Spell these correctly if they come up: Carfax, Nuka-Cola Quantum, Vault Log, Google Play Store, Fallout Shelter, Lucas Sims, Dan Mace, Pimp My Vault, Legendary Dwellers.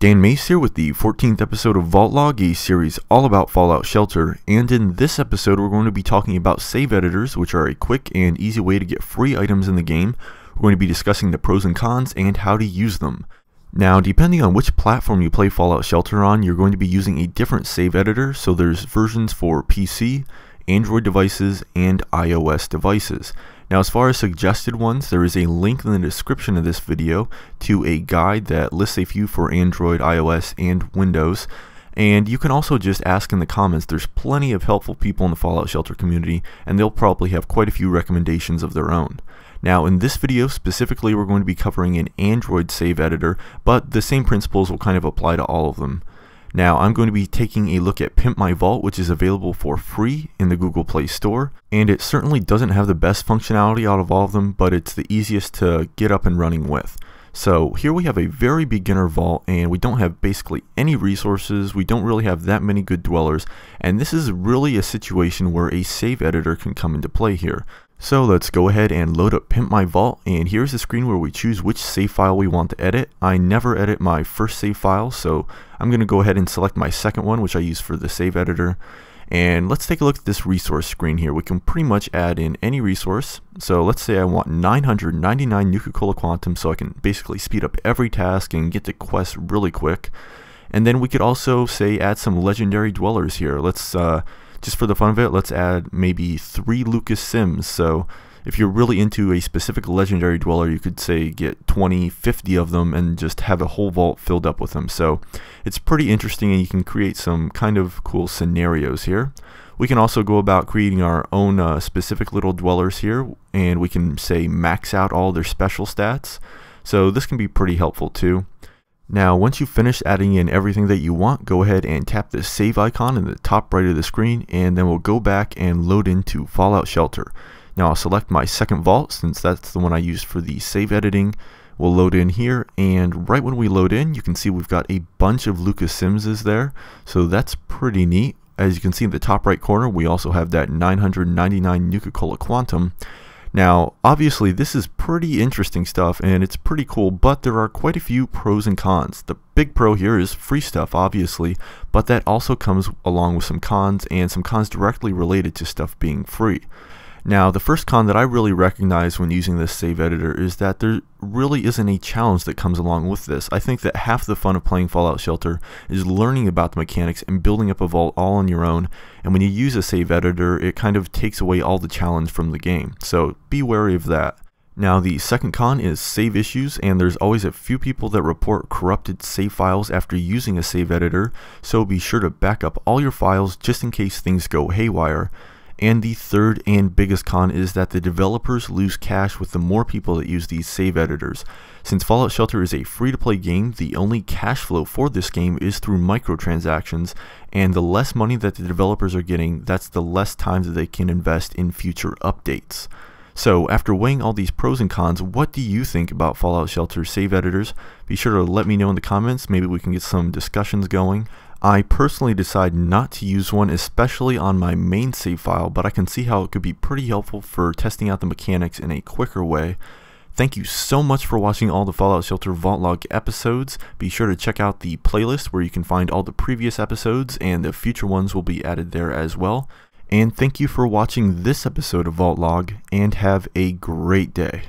Dan Mace here with the 14th episode of Vault Log, a series all about Fallout Shelter, and in this episode we're going to be talking about save editors, which are a quick and easy way to get free items in the game. We're going to be discussing the pros and cons and how to use them. Now, depending on which platform you play Fallout Shelter on, you're going to be using a different save editor, so there's versions for PC, Android devices, and iOS devices. Now, as far as suggested ones, there is a link in the description of this video to a guide that lists a few for Android, iOS, and Windows. And you can also just ask in the comments. There's plenty of helpful people in the Fallout Shelter community, and they'll probably have quite a few recommendations of their own. Now, in this video specifically, we're going to be covering an Android save editor, but the same principles will kind of apply to all of them. Now, I'm going to be taking a look at Pimp My Vault, which is available for free in the Google Play Store, and it certainly doesn't have the best functionality out of all of them, but it's the easiest to get up and running with. So here we have a very beginner vault, and we don't have basically any resources, we don't really have that many good dwellers, and this is really a situation where a save editor can come into play here. So let's go ahead and load up Pimp My Vault, and here's the screen where we choose which save file we want to edit. I never edit my first save file, so I'm going to go ahead and select my second one, which I use for the save editor. And let's take a look at this resource screen here. We can pretty much add in any resource. So let's say I want 999 Nuka-Cola Quantum, so I can basically speed up every task and get to quests really quick. And then we could also, say, add some legendary dwellers here. Let's just for the fun of it, let's add maybe 3 Lucas Sims. So if you're really into a specific legendary dweller, you could say get 20, 50 of them and just have a whole vault filled up with them. So it's pretty interesting, and you can create some kind of cool scenarios here. We can also go about creating our own specific little dwellers here, and we can, say, max out all their special stats. So this can be pretty helpful too. Now, once you've finished adding in everything that you want, go ahead and tap the save icon in the top right of the screen, and then we'll go back and load into Fallout Shelter. Now, I'll select my second vault, since that's the one I used for the save editing. We'll load in here, and right when we load in, you can see we've got a bunch of Lucas Simses there, so that's pretty neat. As you can see in the top right corner, we also have that 999 Nuka-Cola Quantum. Now, obviously this is pretty interesting stuff and it's pretty cool, but there are quite a few pros and cons. The big pro here is free stuff, obviously, but that also comes along with some cons, and some cons directly related to stuff being free. Now, the first con that I really recognize when using this save editor is that there really isn't a challenge that comes along with this. I think that half the fun of playing Fallout Shelter is learning about the mechanics and building up a vault all on your own, and when you use a save editor, it kind of takes away all the challenge from the game, so be wary of that. Now, the second con is save issues, and there's always a few people that report corrupted save files after using a save editor, so be sure to back up all your files just in case things go haywire. And the third and biggest con is that the developers lose cash with the more people that use these save editors. Since Fallout Shelter is a free-to-play game, the only cash flow for this game is through microtransactions, and the less money that the developers are getting, that's the less time that they can invest in future updates. So, after weighing all these pros and cons, what do you think about Fallout Shelter save editors? Be sure to let me know in the comments, maybe we can get some discussions going. I personally decide not to use one, especially on my main save file, but I can see how it could be pretty helpful for testing out the mechanics in a quicker way. Thank you so much for watching all the Fallout Shelter Vault Log episodes. Be sure to check out the playlist where you can find all the previous episodes, and the future ones will be added there as well. And thank you for watching this episode of Vault Log, and have a great day.